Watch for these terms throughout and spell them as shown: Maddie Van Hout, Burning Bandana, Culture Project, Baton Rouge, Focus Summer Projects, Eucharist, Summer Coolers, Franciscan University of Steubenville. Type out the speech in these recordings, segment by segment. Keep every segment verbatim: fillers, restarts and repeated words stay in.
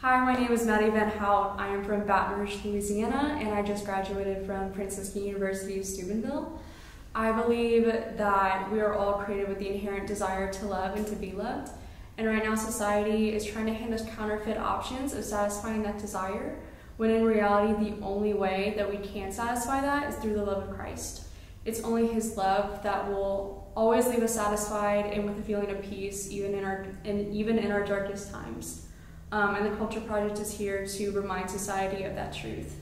Hi, my name is Maddie Van Hout. I am from Baton Rouge, Louisiana, and I just graduated from Franciscan University of Steubenville. I believe that we are all created with the inherent desire to love and to be loved, and right now society is trying to hand us counterfeit options of satisfying that desire, when in reality the only way that we can satisfy that is through the love of Christ. It's only His love that will always leave us satisfied and with a feeling of peace, even in our, and even in our darkest times. Um, and the Culture Project is here to remind society of that truth.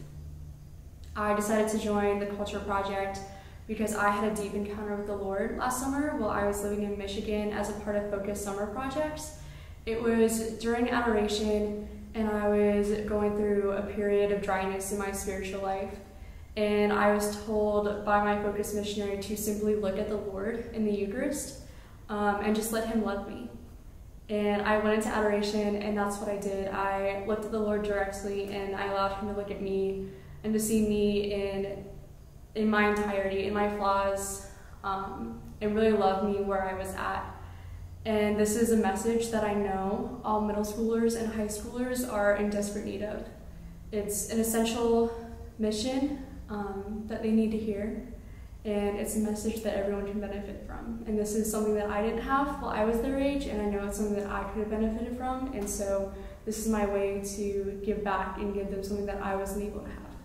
I decided to join the Culture Project because I had a deep encounter with the Lord last summer while I was living in Michigan as a part of Focus Summer Projects. It was during adoration, and I was going through a period of dryness in my spiritual life, and I was told by my Focus missionary to simply look at the Lord in the Eucharist um, and just let Him love me. And I went into adoration, and that's what I did. I looked at the Lord directly, and I allowed Him to look at me and to see me in, in my entirety, in my flaws, um, and really love me where I was at. And this is a message that I know all middle schoolers and high schoolers are in desperate need of. It's an essential mission um, that they need to hear. And it's a message that everyone can benefit from. And this is something that I didn't have while I was their age, and I know it's something that I could have benefited from, and so this is my way to give back and give them something that I wasn't able to have.